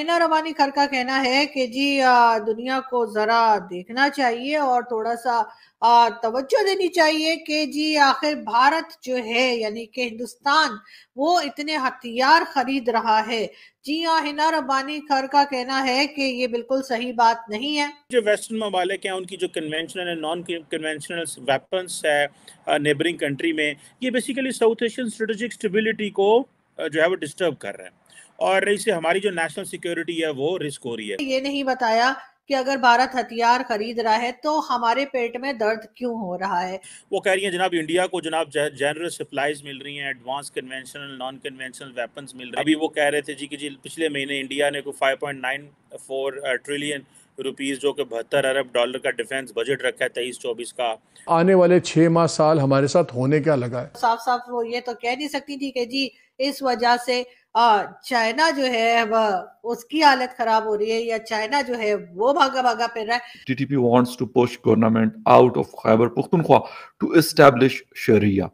हिना रब्बानी खर का कहना है कि जी दुनिया को जरा देखना चाहिए और थोड़ा सा तवज्जो देनी चाहिए कि जी आखिर भारत जो है यानी कि हिंदुस्तान वो इतने हथियार खरीद रहा है। जी हाँ, हिना रब्बानी खर का कहना है कि ये बिल्कुल सही बात नहीं है। जो वेस्टर्न ममालिक हैं उनकी जो conventional and non conventional weapons है नेबरिंग कंट्री में, ये basically South Asian strategic stability को जो है वो डिस्टर्ब कर रहे हैं और इससे हमारी जो नेशनल सिक्योरिटी है वो रिस्क हो रही है। ये नहीं बताया कि अगर भारत हथियार खरीद रहा है तो हमारे पेट में दर्द क्यों हो रहा है। वो कह रही है जनाब इंडिया को जनाब जनरल सप्लाईज मिल रही हैं, advance conventional non conventional weapons मिल रहे हैं। अभी वो कह रहे थे जी कि जी पिछले महीने इंडिया ने को 5.94 ट्रिलियन रुपीस जो कि $72 अरब का डिफेंस बजट रखा है 23-24 का। आने वाले 6 माह साल हमारे साथ होने क्या लगा है। साफ साफ वो ये तो कह नहीं सकती थी कि जी इस वजह से चाइना जो है वह उसकी हालत खराब हो रही है या चाइना जो है वो भागा भागा फिर रहा है। TTP wants to push government out of Khyber Pakhtunkhwa to establish शरिया।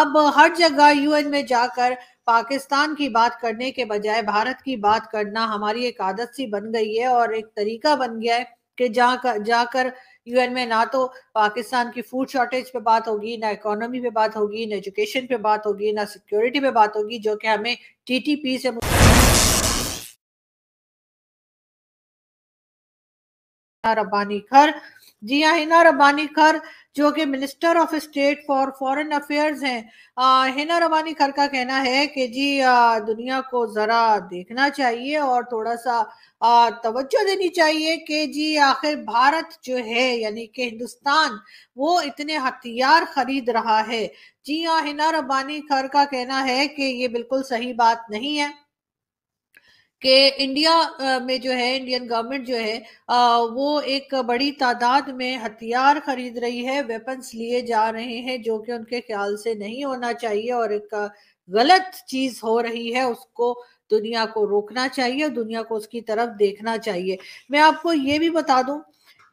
अब हर जगह यूएन में जाकर पाकिस्तान की बात करने के बजाय भारत की बात करना हमारी एक आदत सी बन गई है और एक तरीका बन गया है कि जाकर यूएन में ना तो पाकिस्तान की फूड शॉर्टेज पे बात होगी, ना इकोनॉमी पे बात होगी, ना एजुकेशन पे बात होगी, ना सिक्योरिटी पे बात होगी, जो कि हमें टीटीपी से रब्बानी खर। जी हाँ, हिना रब्बानी खर जो कि minister of state for foreign affairs हैं, हिना रब्बानी खर का कहना है कि जी दुनिया को जरा देखना चाहिए और थोड़ा सा तवज्जो देनी चाहिए कि जी आखिर भारत जो है यानी कि हिंदुस्तान वो इतने हथियार खरीद रहा है। जी हाँ, हिना रब्बानी खर का कहना है कि ये बिल्कुल सही बात नहीं है कि इंडिया में जो है इंडियन गवर्नमेंट जो है वो एक बड़ी तादाद में हथियार खरीद रही है, वेपन्स लिए जा रहे हैं, जो कि उनके ख्याल से नहीं होना चाहिए और एक गलत चीज हो रही है। उसको दुनिया को रोकना चाहिए, दुनिया को उसकी तरफ देखना चाहिए। मैं आपको ये भी बता दूं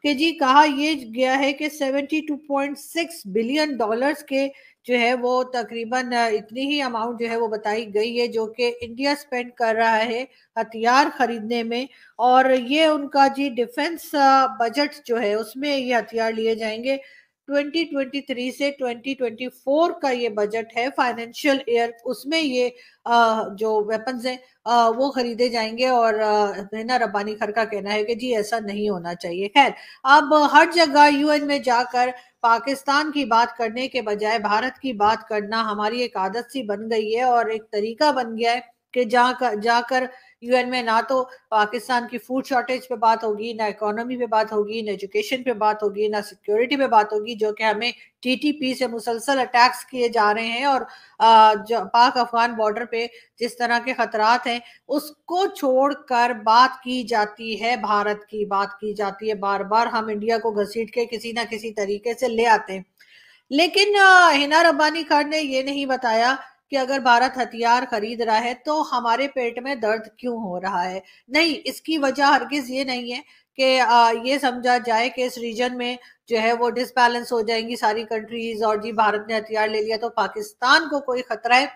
कि जी कहा ये गया है कि $72.6 बिलियन के जो है वो तकरीबन इतनी ही अमाउंट जो है वो बताई गई है जो कि इंडिया स्पेंड कर रहा है हथियार खरीदने में और ये उनका जी डिफेंस बजट जो है उसमें ये हथियार लिए जाएंगे। 2023 से 2024 का ये बजट है फाइनेंशियल ईयर, उसमें ये जो वेपन्स हैं वो खरीदे जाएंगे और हिना रब्बानी खर का कहना है कि जी ऐसा नहीं होना चाहिए। खैर, अब हर जगह यूएन में जाकर पाकिस्तान की बात करने के बजाय भारत की बात करना हमारी एक आदत सी बन गई है और एक तरीका बन गया है कि जाकर यूएन में ना तो पाकिस्तान की फूड शॉर्टेज पे बात होगी, ना इकोनॉमी पे बात होगी, ना एजुकेशन पे बात होगी, ना सिक्योरिटी पे बात होगी, जो कि हमें टीटीपी से मुसलसल अटैक्स किए जा रहे हैं और पाक अफगान बॉर्डर पे जिस तरह के खतरात हैं उसको छोड़कर बात की जाती है, भारत की बात की जाती है। बार बार हम इंडिया को घसीट के किसी ना किसी तरीके से ले आते हैं, लेकिन हिना रब्बानी खर ने ये नहीं बताया कि अगर भारत हथियार खरीद रहा है तो हमारे पेट में दर्द क्यों हो रहा है। नहीं, इसकी वजह हरगिज ये नहीं है कि ये समझा जाए कि इस रीजन में जो है वो डिसबैलेंस हो जाएंगी सारी कंट्रीज और जी भारत ने हथियार ले लिया तो पाकिस्तान को कोई खतरा है।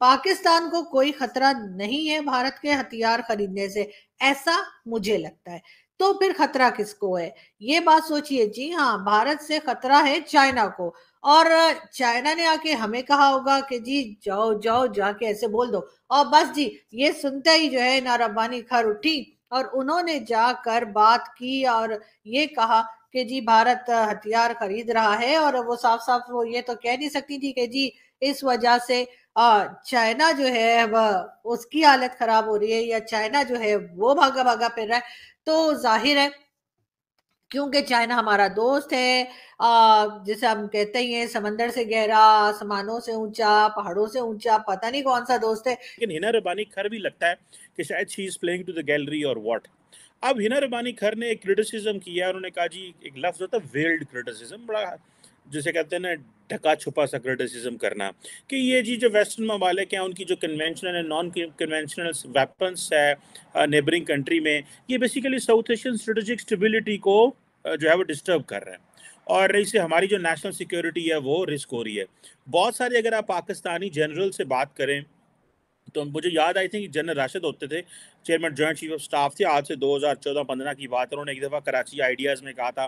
पाकिस्तान को कोई खतरा नहीं है भारत के हथियार खरीदने से, ऐसा मुझे लगता है। तो फिर खतरा किसको है, ये बात सोचिए। जी हाँ, भारत से खतरा है चाइना को और चाइना ने आके हमें कहा होगा कि जी जाओ जाके ऐसे बोल दो और बस जी ये सुनते ही जो है हिना रब्बानी खर उठी और उन्होंने जाकर बात की और ये कहा कि जी भारत हथियार खरीद रहा है और वो साफ साफ वो ये तो कह नहीं सकती थी कि जी इस वजह से चाइना जो है वह उसकी हालत खराब हो रही है या चाइना जो है वो भागा भागा फिर रहा है। तो जाहिर है क्योंकि चाइना हमारा दोस्त है, जैसे हम कहते ही हैं समंदर से गहरा, आसमानों से ऊंचा, पहाड़ों से ऊंचा, पता नहीं कौन सा दोस्त है। लेकिन हिना रब्बानी खर भी लगता है कि शायद she is playing to the gallery और व्हाट। अब हिना रब्बानी खर ने एक क्रिटिसिज्म किया, उन्होंने कहा जी एक लफ्ज होता है वेल्ड क्रिटिसिज्म, बड़ा जिसे कहते हैं ना ढका छुपा सा क्रिटिसिज्म करना, कि ये जी जो वेस्टर्न ममालिक हैं उनकी जो conventional and non conventional weapons है नेबरिंग कंट्री में, ये basically South Asian strategic stability को जो है वो डिस्टर्ब कर रहे हैं और इससे हमारी जो नेशनल सिक्योरिटी है वो रिस्क हो रही है। बहुत सारे अगर आप पाकिस्तानी जनरल से बात करें तो मुझे याद आई थिंक जनरल राशिद होते थे, chairman joint chief of staff थे। आज से 2014-15 की बात। उन्होंने एक दफ़ा कराची आइडियाज़ में कहा था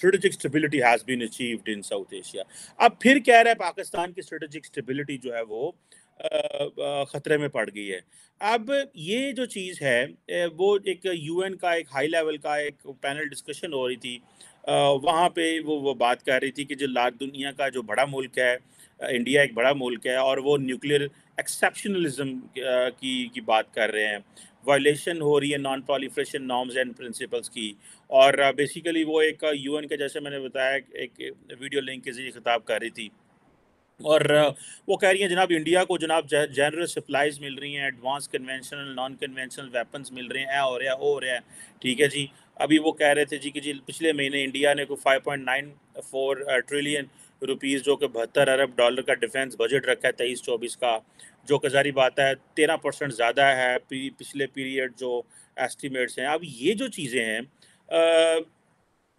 strategic stability has been achieved in South Asia. अब फिर कह रहा है पाकिस्तान की स्ट्रेटेजिक स्टेबिलिटी जो है वो ख़तरे में पड़ गई है। अब ये जो चीज़ है वो एक UN का एक हाई लेवल का एक पैनल डिस्कशन हो रही थी, वहाँ पे वो बात कह रही थी कि जो दुनिया का जो बड़ा मुल्क है, इंडिया एक बड़ा मुल्क है, और वो न्यूक्लियर एक्सेप्शनलिज्म की बात कर रहे हैं, वायलेशन हो रही है non proliferation norms and principles की। और बेसिकली वो एक UN के, जैसे मैंने बताया, एक वीडियो लिंक के जरिए खिताब कर रही थी और वो कह रही हैं जनाब इंडिया को जनाब जनरल सप्लाइज मिल रही हैं, advance conventional non conventional weapons मिल रहे हैं, हो रहा है ठीक है जी। अभी वो कह रहे थे जी कि जी पिछले महीने इंडिया ने को 5.94 ट्रिलियन रुपीज़ जो कि 72 अरब डॉलर का डिफेंस बजट रखा है 23-24 का, जो कि जारी बात है 13% ज़्यादा है पिछले पीरियड जो एस्टिमेट्स हैं। अब ये जो चीज़ें हैं,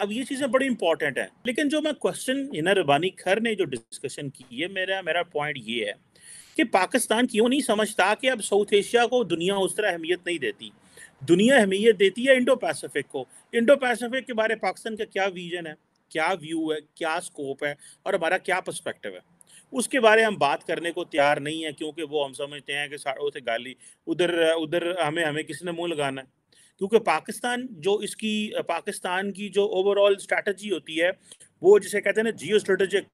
अब ये चीज़ें बड़ी इंपॉर्टेंट हैं। लेकिन जो मैं क्वेश्चन हिना रब्बानी खर ने जो डिस्कशन की है, मेरा पॉइंट ये है कि पाकिस्तान क्यों नहीं समझता कि अब साउथ एशिया को दुनिया उस तरह अहमियत नहीं देती। दुनिया अहमियत देती है इंडो पैसिफिक को। इंडो पैसिफिक के बारे में पाकिस्तान का क्या विजन है, क्या व्यू है, क्या स्कोप है और हमारा क्या पर्सपेक्टिव है, उसके बारे हम बात करने को तैयार नहीं है। क्योंकि वो हम समझते हैं कि सारों से गाली उधर हमें किसने मुँह लगाना है। क्योंकि पाकिस्तान की जो ओवरऑल स्ट्रैटेजी होती है वो जिसे कहते हैं ना जियो स्ट्रेटेजिक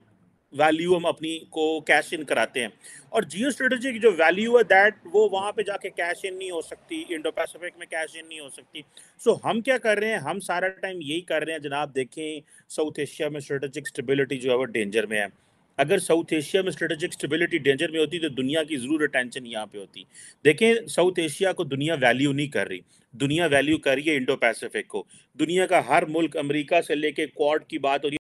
वैल्यू, हम अपनी को कैश इन कराते हैं और जियो स्ट्रेटेजिक जो वैल्यू है दैट वो वहाँ पे जाके कैश इन नहीं हो सकती, इंडो पैसिफिक में कैश इन नहीं हो सकती। सो हम क्या कर रहे हैं, हम सारा टाइम यही कर रहे हैं जनाब देखें साउथ एशिया में स्ट्रेटेजिक स्टेबिलिटी जो है वो डेंजर में है। अगर साउथ एशिया में स्ट्रेटेजिक स्टेबिलिटी डेंजर में होती तो दुनिया की ज़रूर अटेंशन यहाँ पे होती। देखें साउथ एशिया को दुनिया वैल्यू नहीं कर रही, दुनिया वैल्यू कर रही है इंडो पैसिफिक को। दुनिया का हर मुल्क, अमेरिका से लेके क्वाड की बात हो रही है।